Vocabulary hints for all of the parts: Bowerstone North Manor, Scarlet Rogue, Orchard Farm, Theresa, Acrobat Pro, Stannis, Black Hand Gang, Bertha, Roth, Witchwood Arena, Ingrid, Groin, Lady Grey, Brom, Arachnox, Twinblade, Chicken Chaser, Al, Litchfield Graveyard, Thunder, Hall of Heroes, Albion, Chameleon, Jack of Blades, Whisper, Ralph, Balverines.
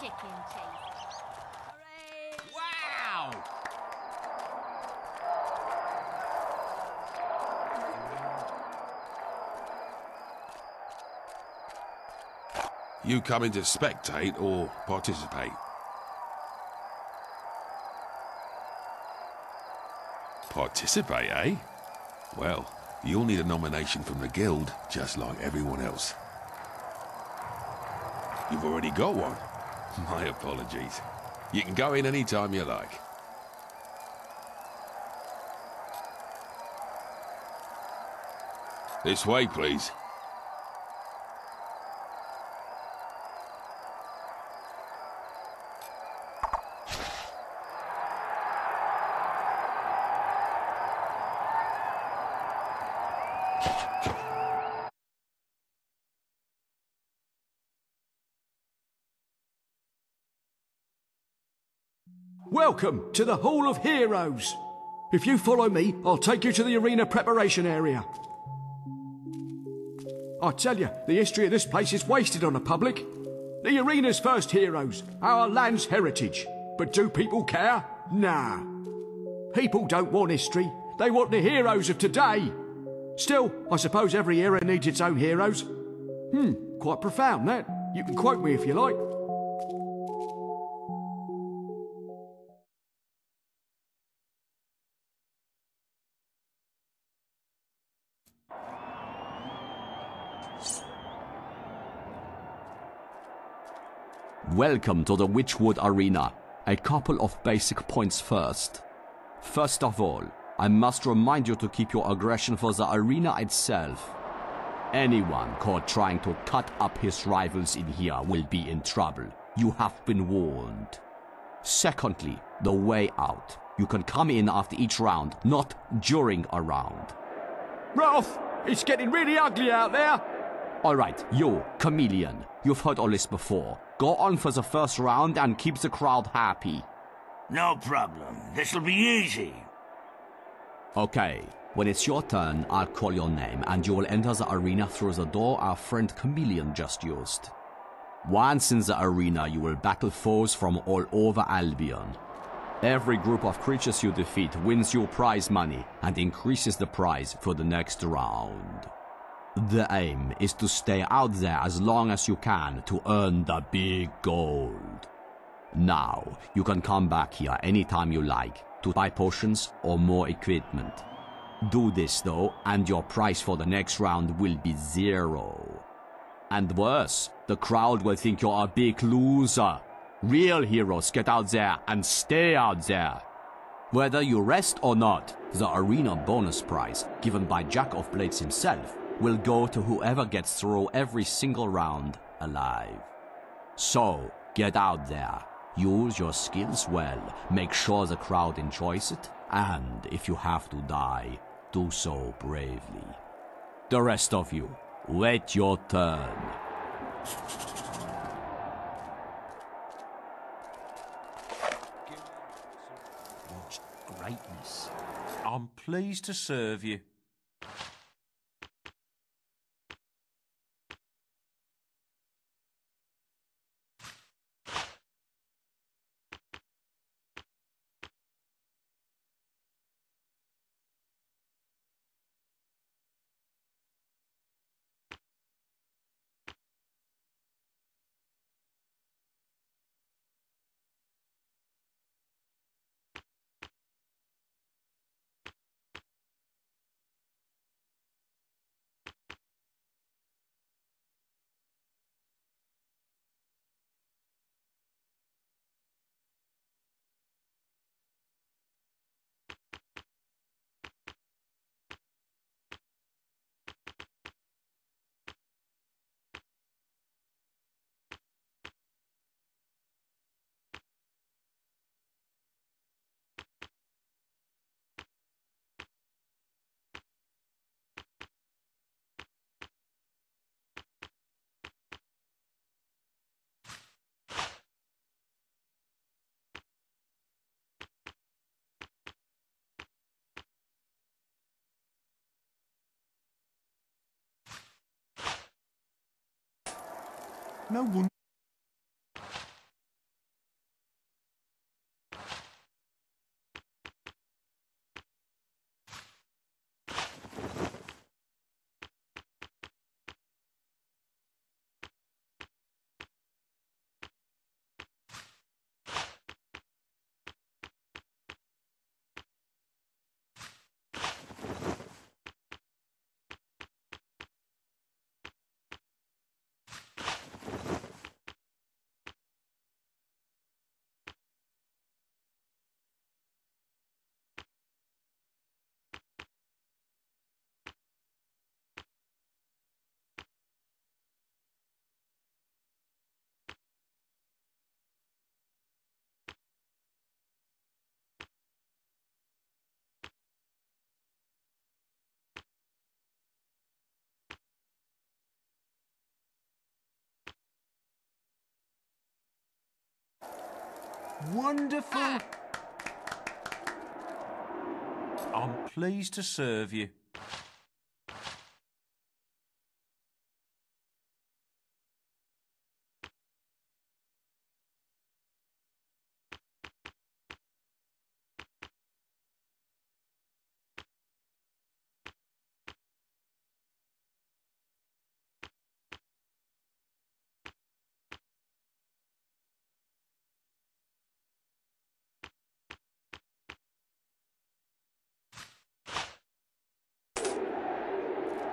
Chicken Chaser. Hooray! Wow! You come in to spectate or participate? Participate, eh? Well, you'll need a nomination from the guild, just like everyone else. You've already got one. My apologies. You can go in any time you like. This way, please. Welcome to the Hall of Heroes. If you follow me, I'll take you to the arena preparation area. I tell you, the history of this place is wasted on the public. The arena's first heroes, our land's heritage. But do people care? Nah. People don't want history. They want the heroes of today. Still, I suppose every era needs its own heroes. Quite profound, that. You can quote me if you like. Welcome to the Witchwood Arena. A couple of basic points first. First of all, I must remind you to keep your aggression for the arena itself. Anyone caught trying to cut up his rivals in here will be in trouble. You have been warned. Secondly, the way out. You can come in after each round, not during a round. Ralph, it's getting really ugly out there. All right, you, Chameleon. You've heard all this before. Go on for the first round and keep the crowd happy. No problem. This'll be easy. Okay. When it's your turn, I'll call your name, and you will enter the arena through the door our friend Chameleon just used. Once in the arena, you will battle foes from all over Albion. Every group of creatures you defeat wins you prize money and increases the prize for the next round. The aim is to stay out there as long as you can to earn the big gold. Now, you can come back here anytime you like to buy potions or more equipment. Do this though, and your price for the next round will be zero. And worse, the crowd will think you're a big loser. Real heroes get out there and stay out there. Whether you rest or not, the arena bonus prize, given by Jack of Blades himself, will go to whoever gets through every single round alive. So, get out there, use your skills well, make sure the crowd enjoys it, and if you have to die, do so bravely. The rest of you, wait your turn. What greatness. I'm pleased to serve you. No one. Wonderful. I'm pleased to serve you.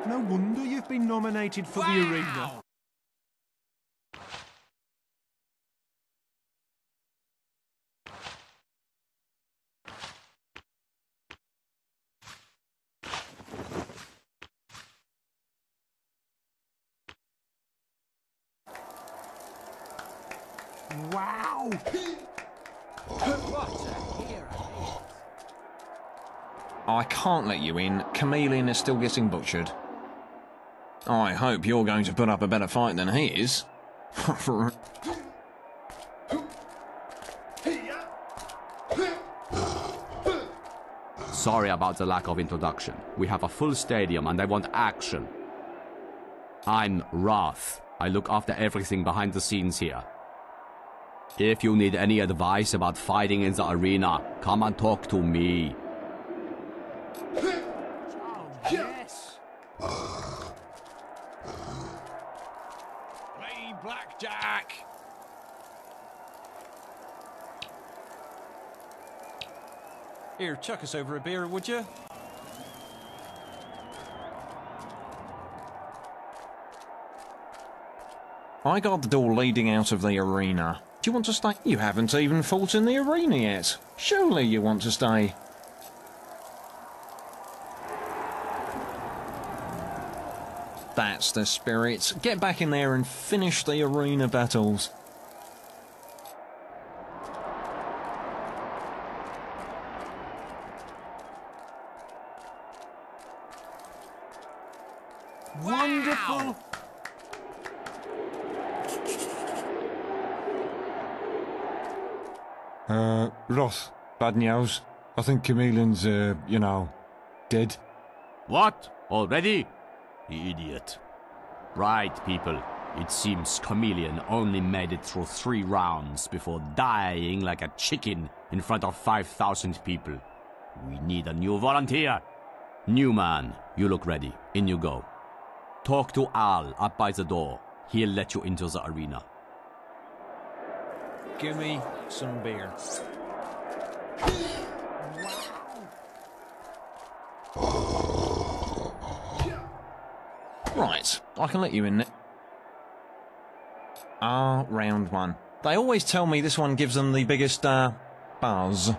No wonder you've been nominated for the arena. Wow! What a hero. I can't let you in. Chameleon is still getting butchered. I hope you're going to put up a better fight than he is. Sorry about the lack of introduction. We have a full stadium and I want action. I'm Roth. I look after everything behind the scenes here. If you need any advice about fighting in the arena, come and talk to me. Here, chuck us over a beer, would you? I got the door leading out of the arena. Do you want to stay? You haven't even fought in the arena yet. Surely you want to stay. That's the spirit. Get back in there and finish the arena battles. Wonderful! Roth, bad news. I think Chameleon's, you know, dead. What? Already? The idiot. Right, people. It seems Chameleon only made it through 3 rounds before dying like a chicken in front of 5,000 people. We need a new volunteer. New man, you look ready. In you go. Talk to Al up by the door. He'll let you into the arena. Give me some beer. Right, I can let you in. Round one. They always tell me this one gives them the biggest, buzz.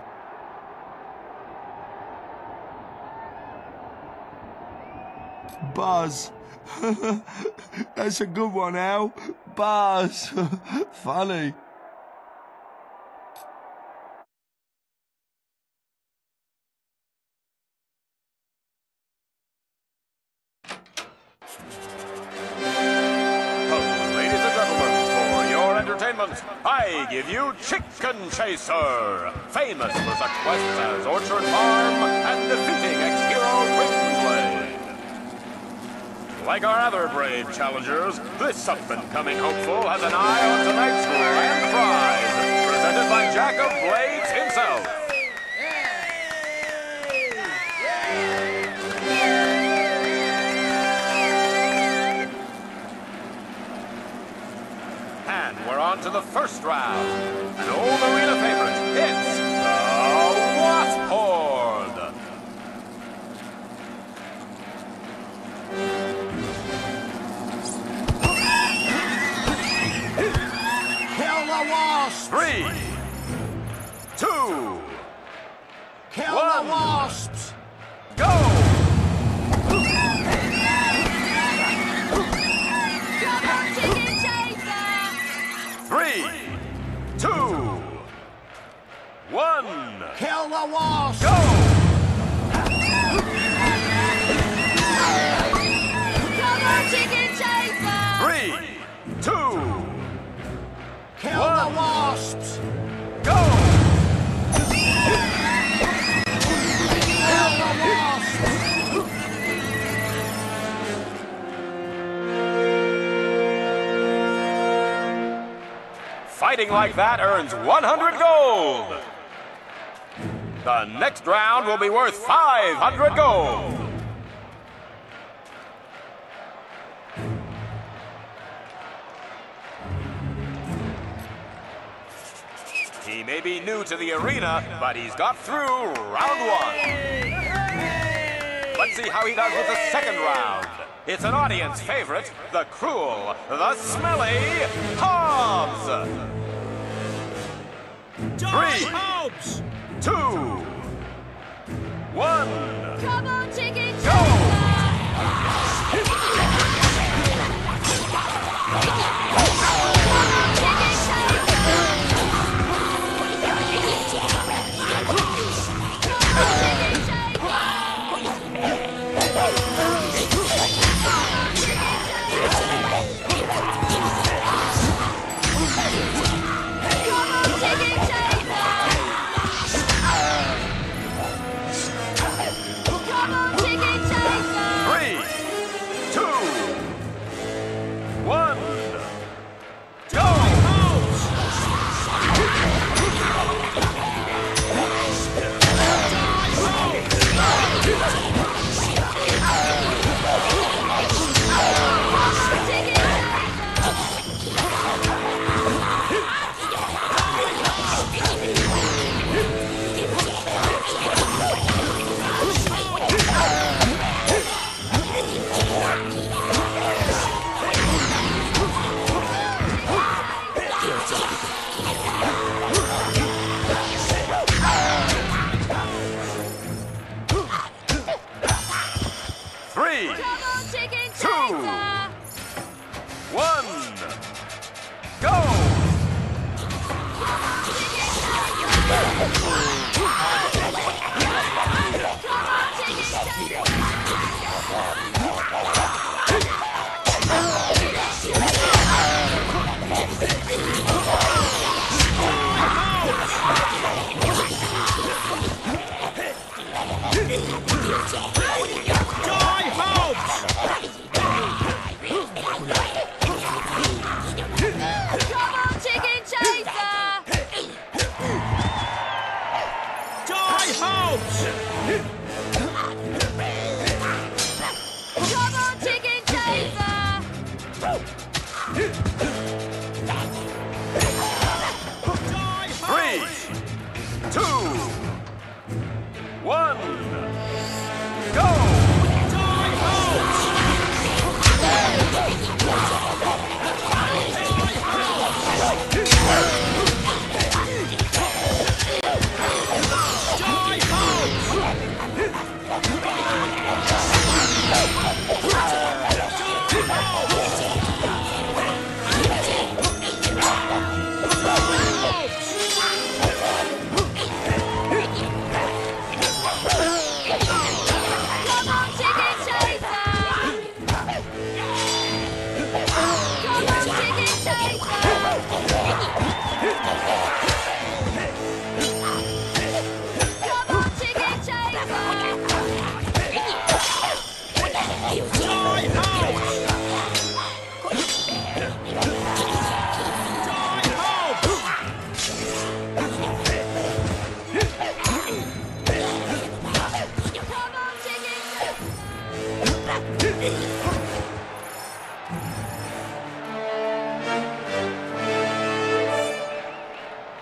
Buzz. That's a good one, Al. Buzz. Funny. Hello, ladies and gentlemen. For your entertainment, I give you Chicken Chaser. Famous for such quests as Orchard Farm and defeating ex-hero Twinblade. Like our other brave challengers, this up-and-coming hopeful has an eye on tonight's grand prize, presented by Jack of Blades himself. And we're on to the first round. An old arena favorite, it's the Wasp Horde. Kill the wasp! 3, 2, kill one. The wasps! Go! Kill the wasp! Go! Come on, Chicken Chaser! 3, 2, kill one. The wasps! Go! Kill the wasps! Fighting like that earns 100 gold! The next round will be worth 500 gold. He may be new to the arena, but he's got through round one. Let's see how he does with the second round. It's an audience favorite, the cruel, the smelly Hobbs. 3, 2, 1. Come on, Chicken Chaser! Go! Come on, Chicken Chaser!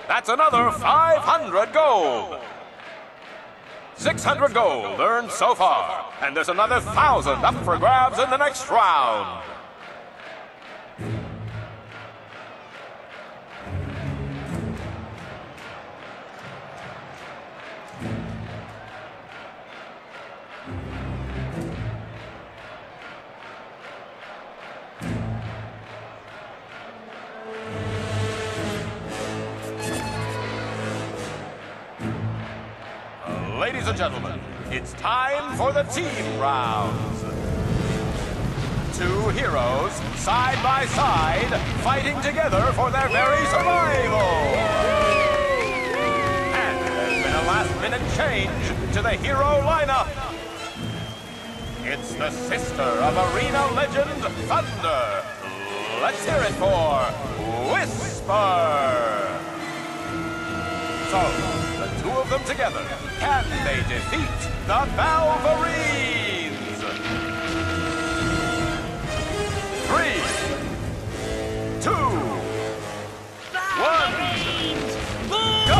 That's another 500 gold. 600 gold earned so far, and there's another 1,000 up for grabs in the next round. Ladies and gentlemen, it's time for the team rounds. Two heroes, side by side, fighting together for their very survival. And there's been a last-minute change to the hero lineup. It's the sister of arena legend Thunder. Let's hear it for Whisper. So, two of them together, can they defeat the Balverines? 3, 2, 1, go!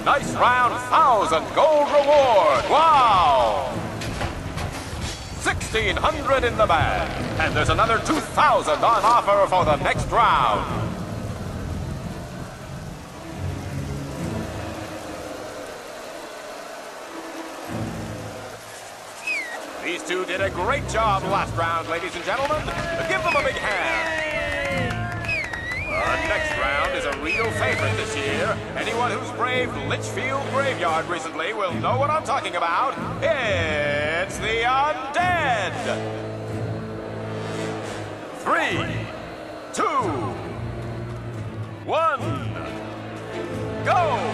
a nice round 1,000 gold reward. Wow! 1,600 in the bag. And there's another 2,000 on offer for the next round. These two did a great job last round, ladies and gentlemen. Give them a big hand. The next round is a real favorite this year. Anyone who's braved Litchfield Graveyard recently will know what I'm talking about. It's the Undead. 3, 2, 1, go!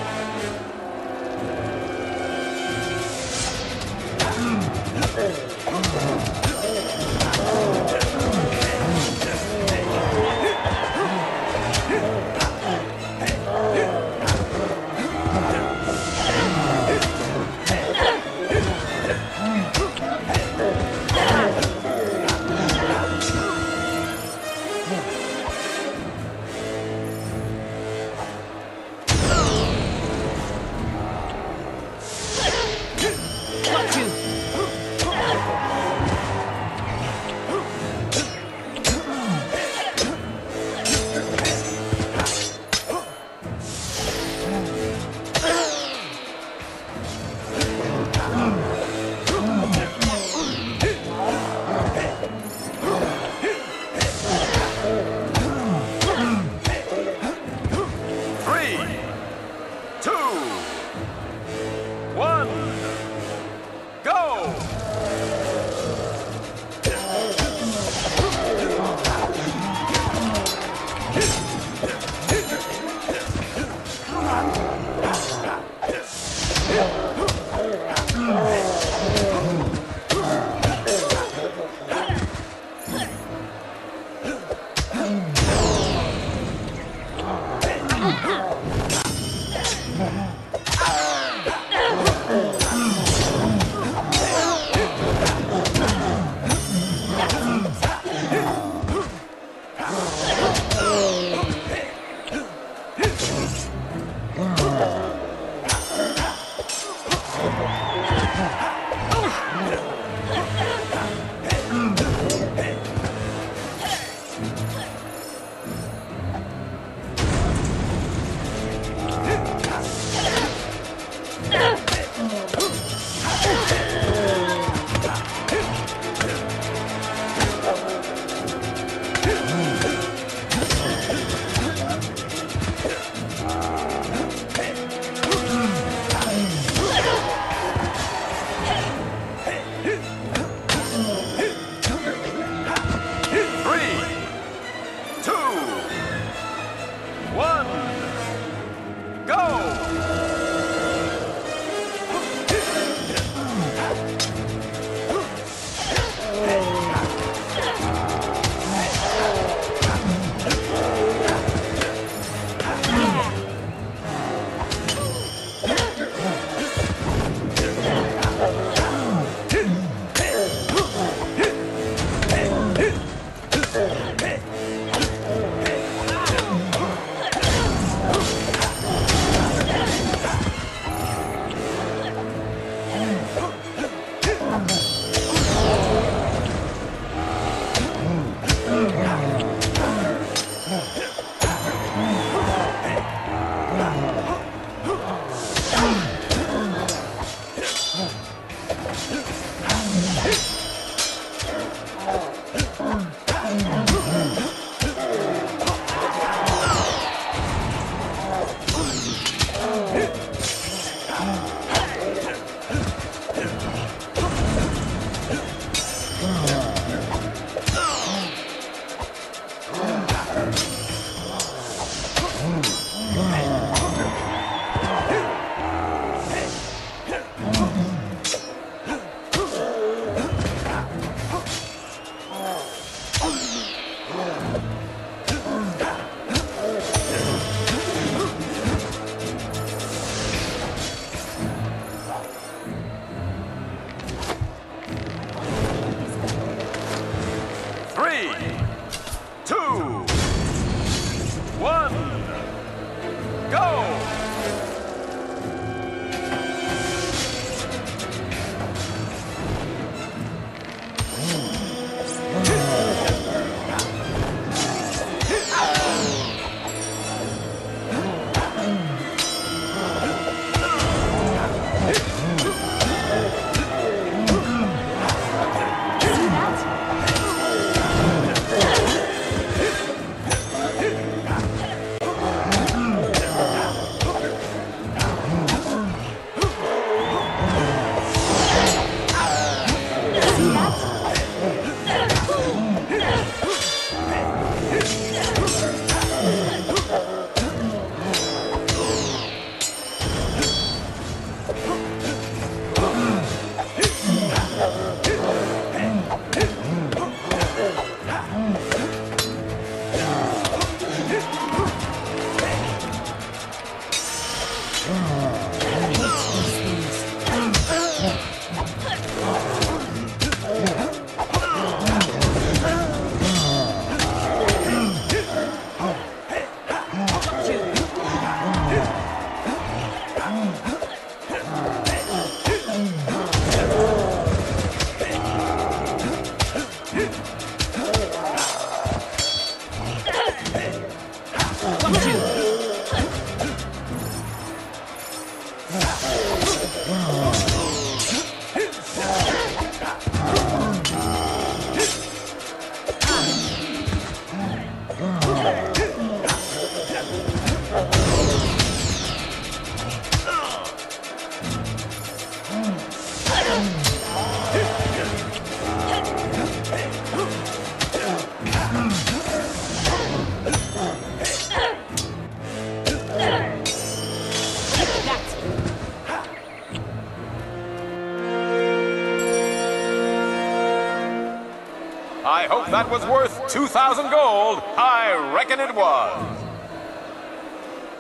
I hope that was worth 2,000 gold. I reckon it was.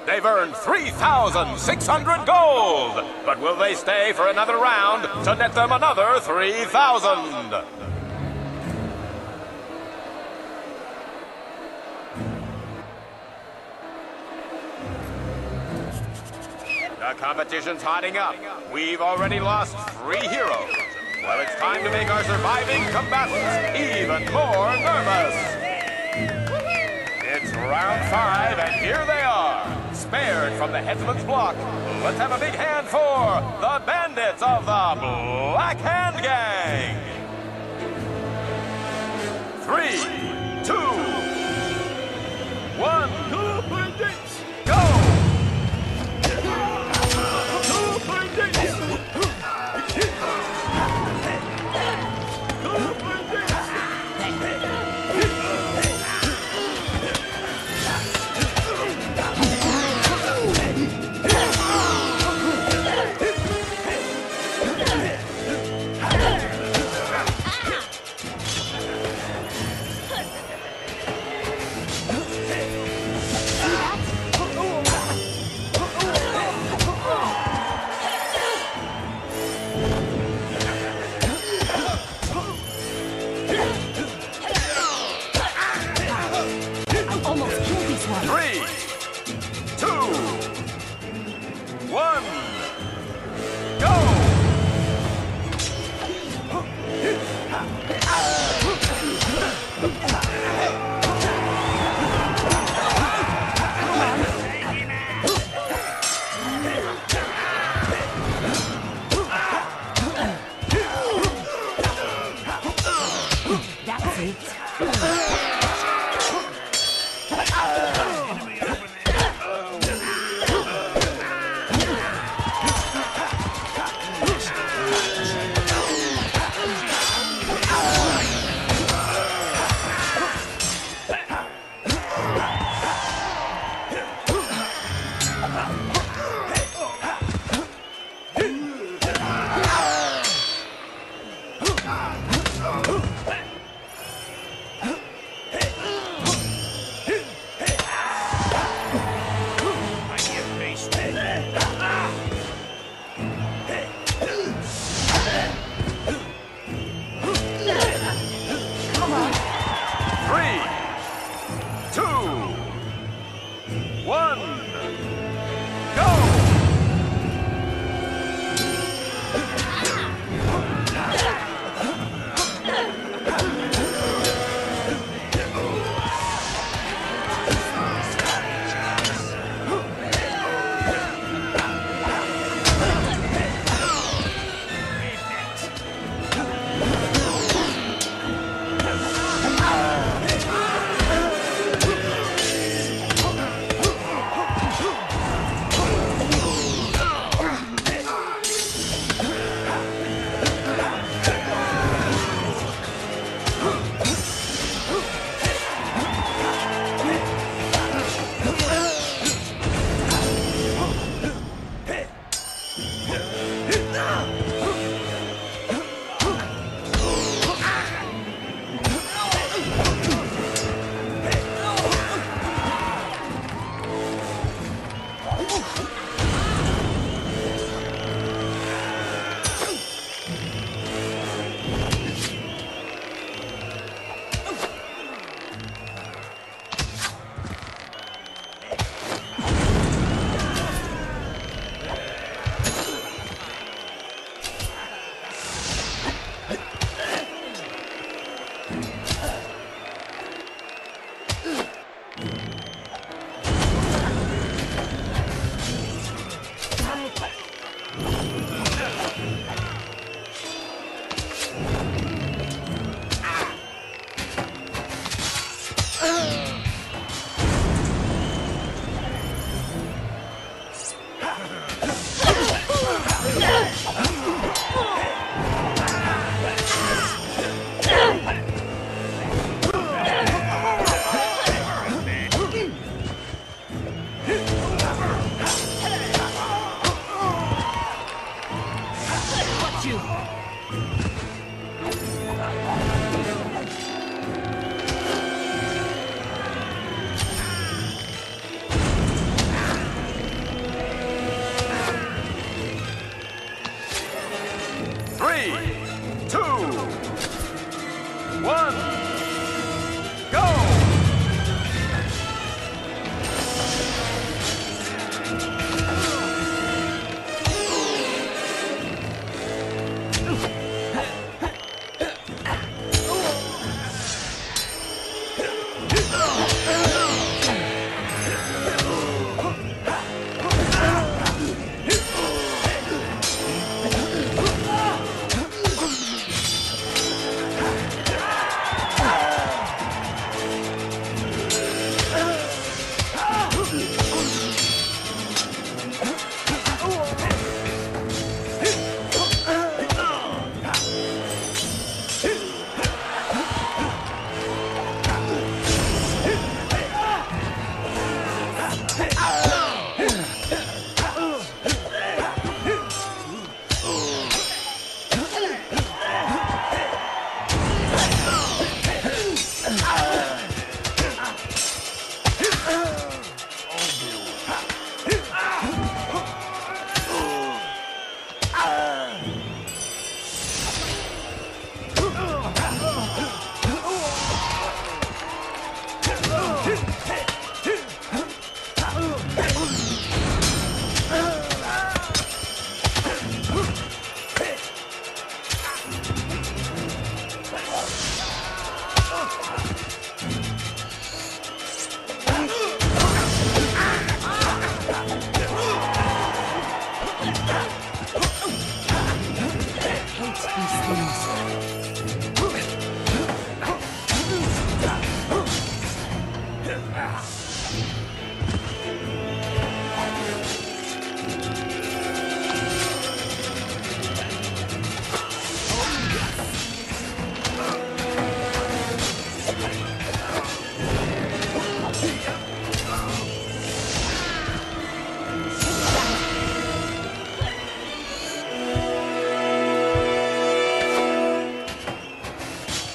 They've earned 3,600 gold. But will they stay for another round to net them another 3,000? The competition's hotting up. We've already lost 3 heroes. Well, it's time to make our surviving combatants even more nervous. It's round 5, and here they are, spared from the headsman's block. Let's have a big hand for the bandits of the Black Hand Gang. 3, 2, 1, go bandits, go!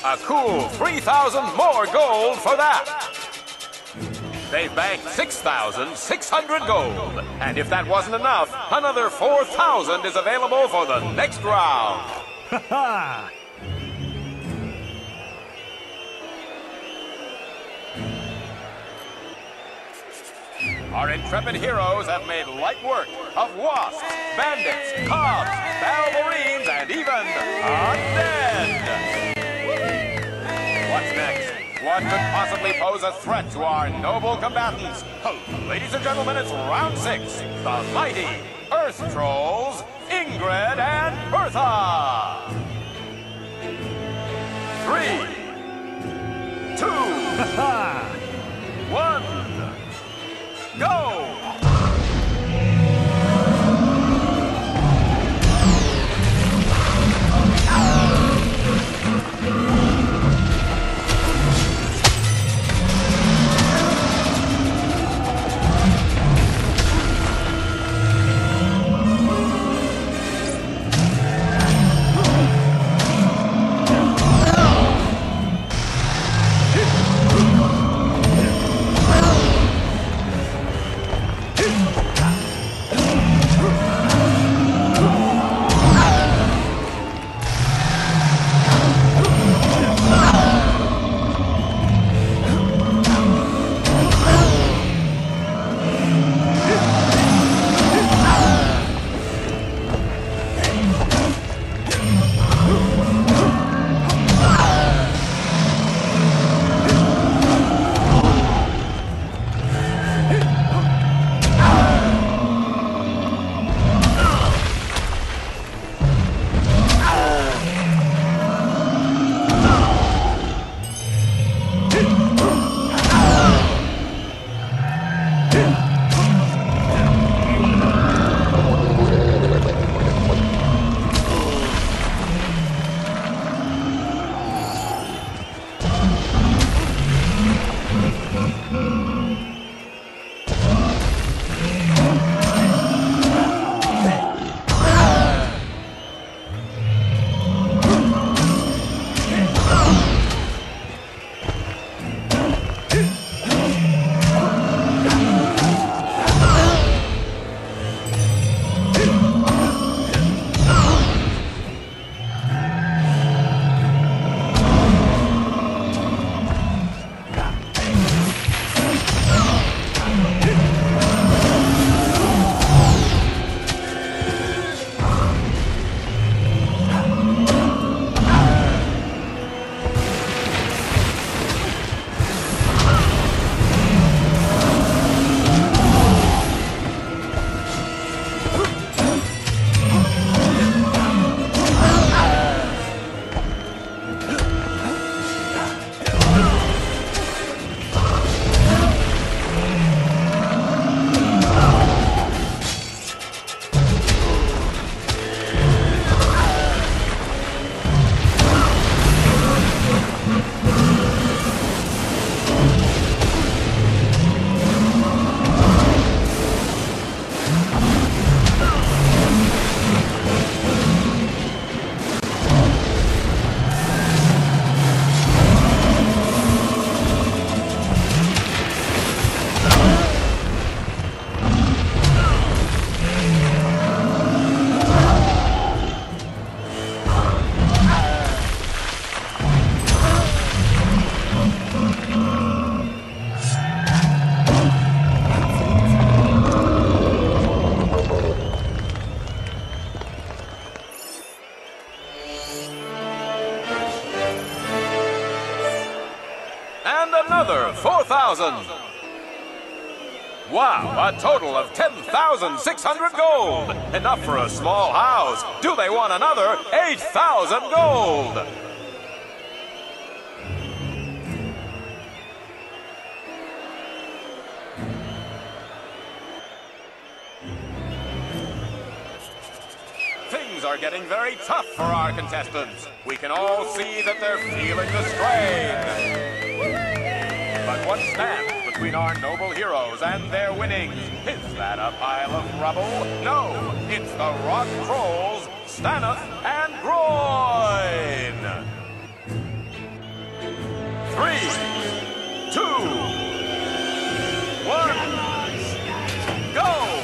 A cool 3,000 more gold for that. They've banked 6,600 gold. And if that wasn't enough, another 4,000 is available for the next round. Ha ha! Our intrepid heroes have made light work of wasps, bandits, cops, balverines, and even undead. What's next? What could possibly pose a threat to our noble combatants? Oh, ladies and gentlemen, it's round 6. The mighty Earth Trolls, Ingrid and Bertha. 3, 2, 1, go! Wow, a total of 10,600 gold. Enough for a small house. Do they want another 8,000 gold? things are getting very tough for our contestants. We can all see that they're feeling the strain. But what stands between our noble heroes and their winnings? Is that a pile of rubble? No, it's the Roth Trolls, Stannis and Groin. 3, 2, 1, go!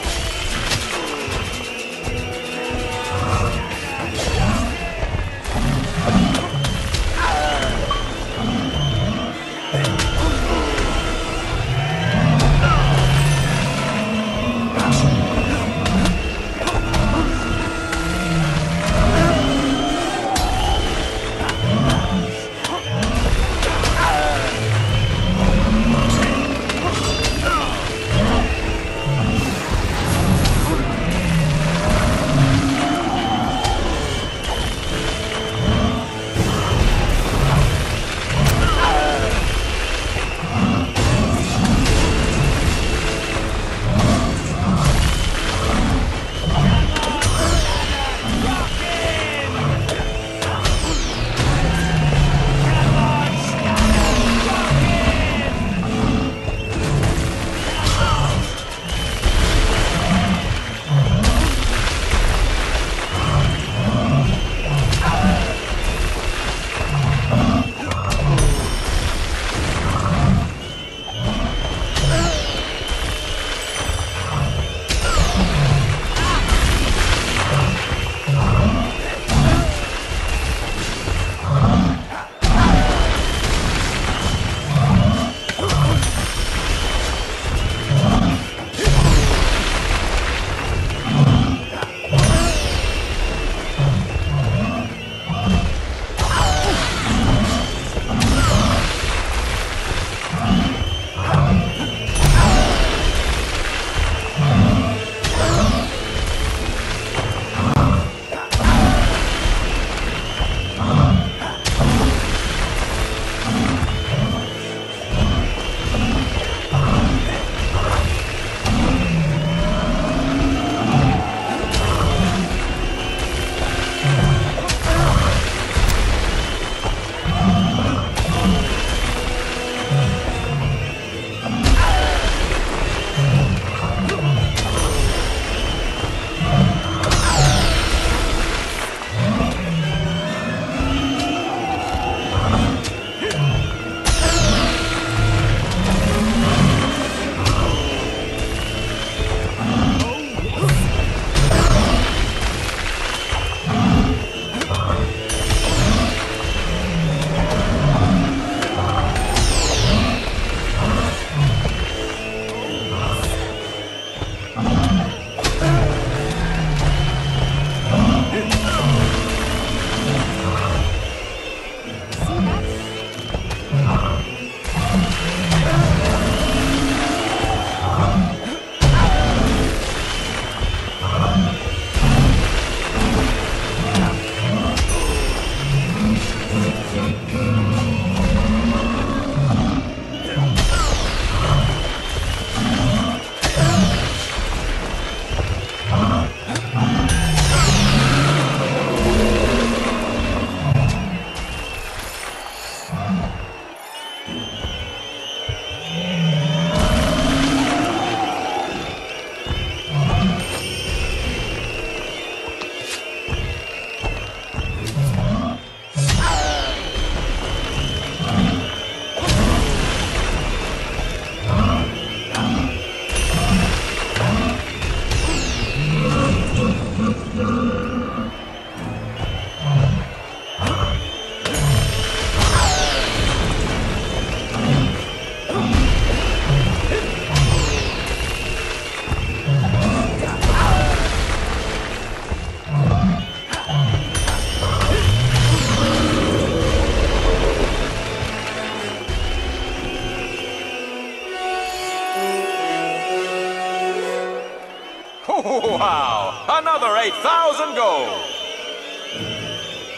Wow! Another 8,000 gold!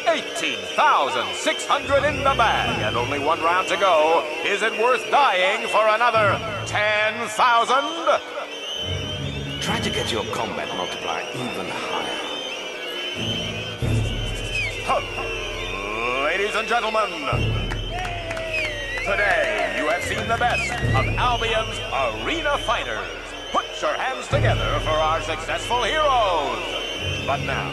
18,600 in the bag, and only one round to go. Is it worth dying for another 10,000? Try to get your combat multiplier even higher. Ladies and gentlemen, today you have seen the best of Albion's arena fighters. Put your hands together for our successful heroes. But now,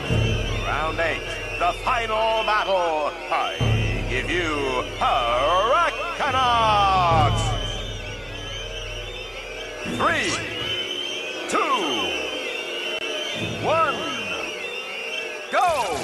round 8, the final battle. I give you Arachnox. 3, 2, 1, go!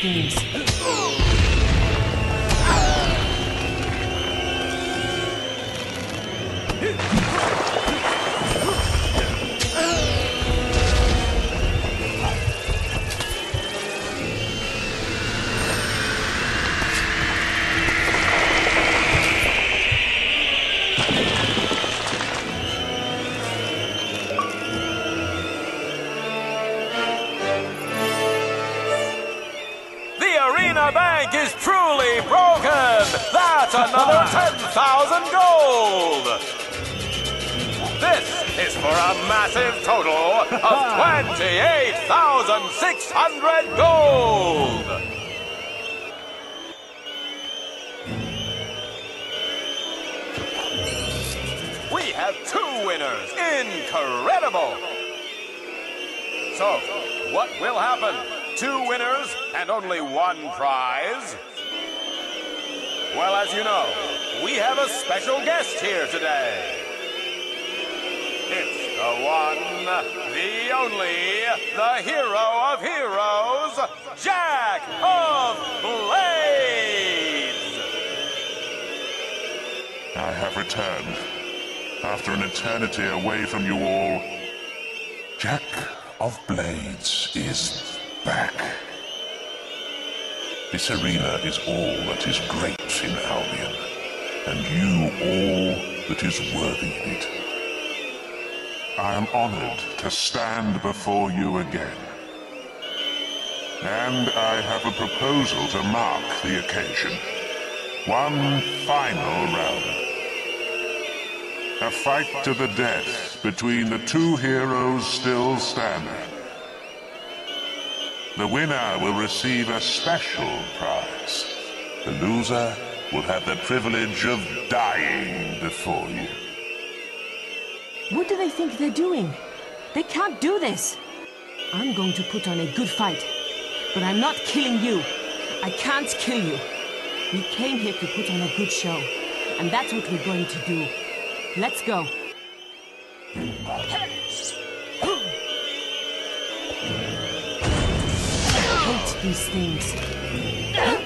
things. Another 10,000 gold! This is for a massive total of 28,600 gold! We have two winners! Incredible! So, what will happen? Two winners and only one prize? Well, as you know, we have a special guest here today. It's the one, the only, the hero of heroes, Jack of Blades! I have returned. After an eternity away from you all, Jack of Blades is back. This arena is all that is great in Albion, and you all that is worthy in it. I am honored to stand before you again, and I have a proposal to mark the occasion. One final round. A fight to the death between the two heroes still standing. The winner will receive a special prize. The loser will have the privilege of dying before you. What do they think they're doing? They can't do this. I'm going to put on a good fight, but I'm not killing you. I can't kill you. We came here to put on a good show, and that's what we're going to do. Let's go. These things. Oh!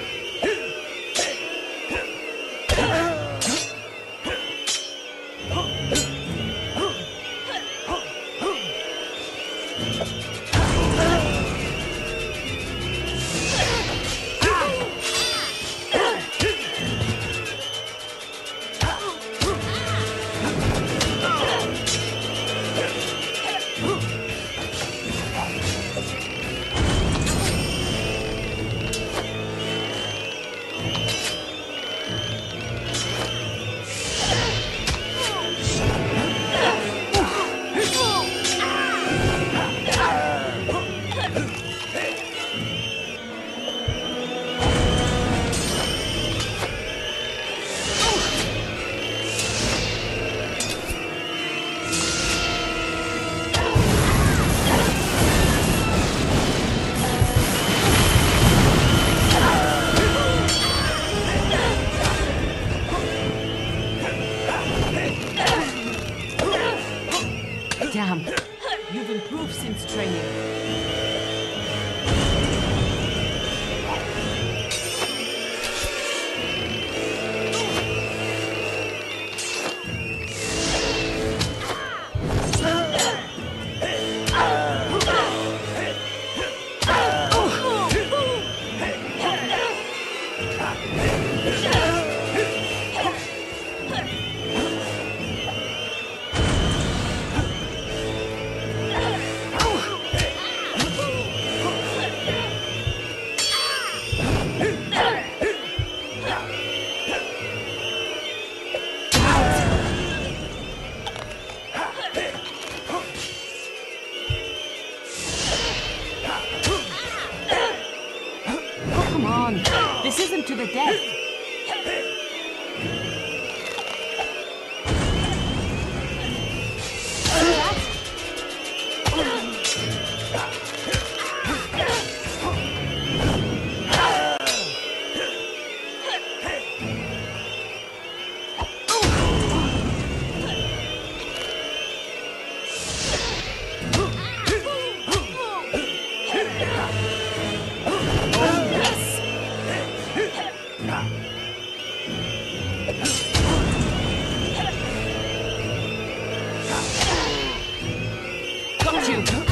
at you!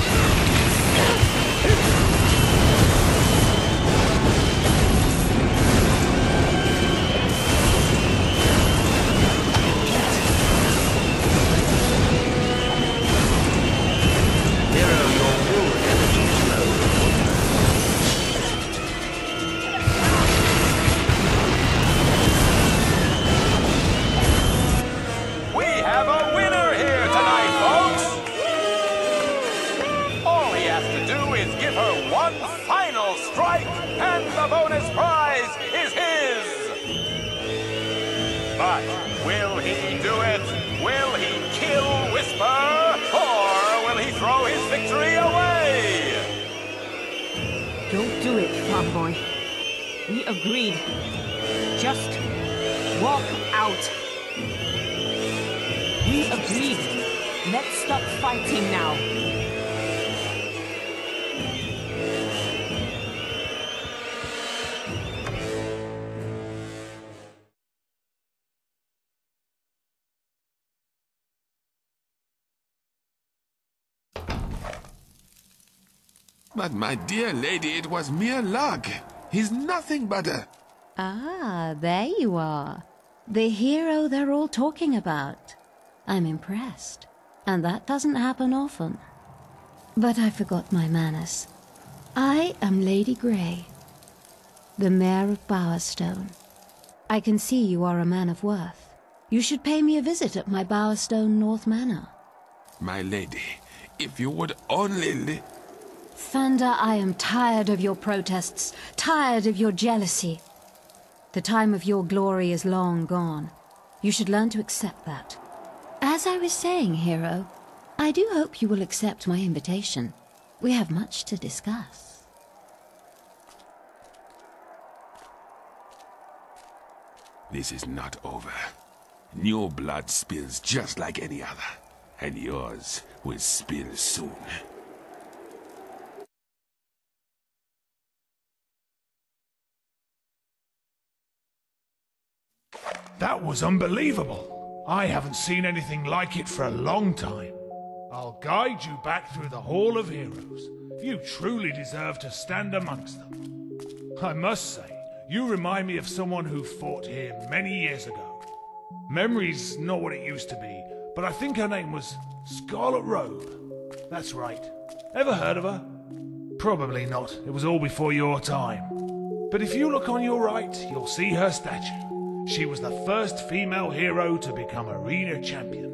But my dear lady, it was mere luck. He's nothing but a... Ah, there you are. The hero they're all talking about. I'm impressed. And that doesn't happen often. But I forgot my manners. I am Lady Grey, the Mayor of Bowerstone. I can see you are a man of worth. You should pay me a visit at my Bowerstone North Manor. My lady, if you would only li... Thunder, I am tired of your protests, tired of your jealousy. The time of your glory is long gone. You should learn to accept that. As I was saying, hero, I do hope you will accept my invitation. We have much to discuss. This is not over. New blood spills just like any other, and yours will spill soon. That was unbelievable. I haven't seen anything like it for a long time. I'll guide you back through the Hall of Heroes. You truly deserve to stand amongst them. I must say, you remind me of someone who fought here many years ago. Memory's not what it used to be, but I think her name was Scarlet Rogue. That's right. Ever heard of her? Probably not. It was all before your time. But if you look on your right, you'll see her statue. She was the first female hero to become arena champion.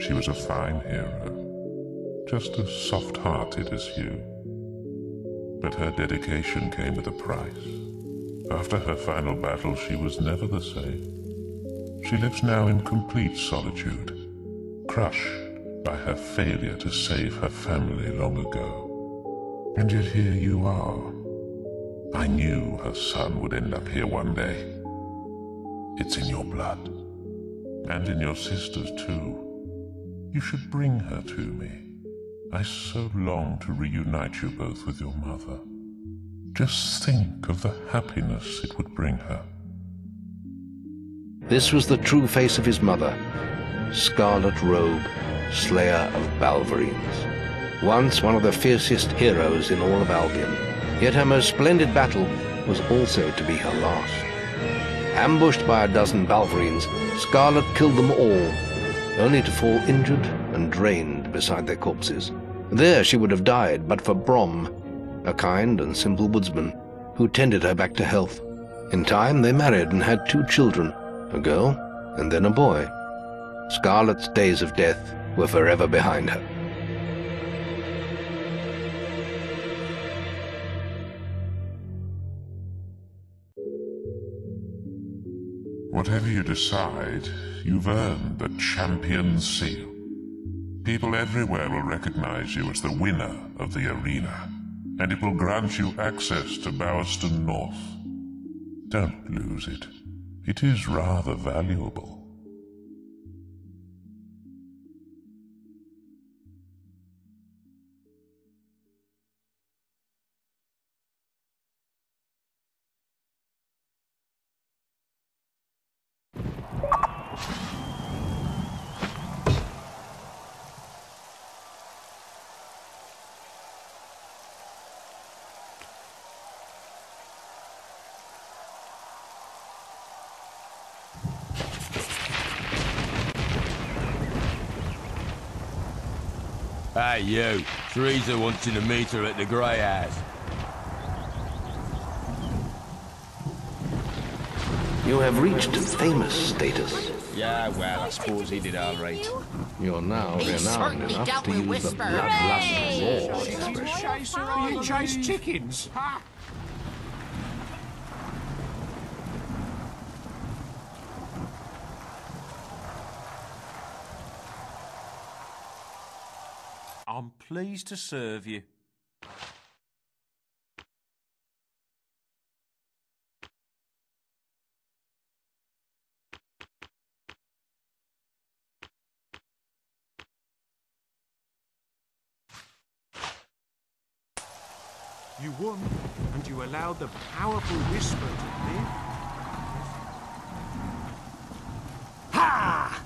She was a fine hero, just as soft-hearted as you. But her dedication came with a price. After her final battle, she was never the same. She lives now in complete solitude, crushed by her failure to save her family long ago. And yet here you are. I knew her son would end up here one day. It's in your blood. And in your sister's too. You should bring her to me. I so long to reunite you both with your mother. Just think of the happiness it would bring her. This was the true face of his mother, Scarlet Rogue, Slayer of Balverines. Once one of the fiercest heroes in all of Albion, yet her most splendid battle was also to be her last. Ambushed by a dozen Balverines, Scarlet killed them all, only to fall injured and drained beside their corpses. There she would have died but for Brom, a kind and simple woodsman, who tended her back to health. In time they married and had two children, a girl, and then a boy. Scarlet's days of death were forever behind her. Whatever you decide, you've earned the Champion's Seal. People everywhere will recognize you as the winner of the arena, and it will grant you access to Bowerstone North. Don't lose it. It is rather valuable. Hey, you. Theresa wants you to meet her at the Grey House. You have reached famous status. Yeah, well, I suppose he did all right. You're now renowned enough to use the bloodlust expression. He chased chickens. Ha! I'm pleased to serve you. You won, and you allowed the powerful Whisper to live. Ha!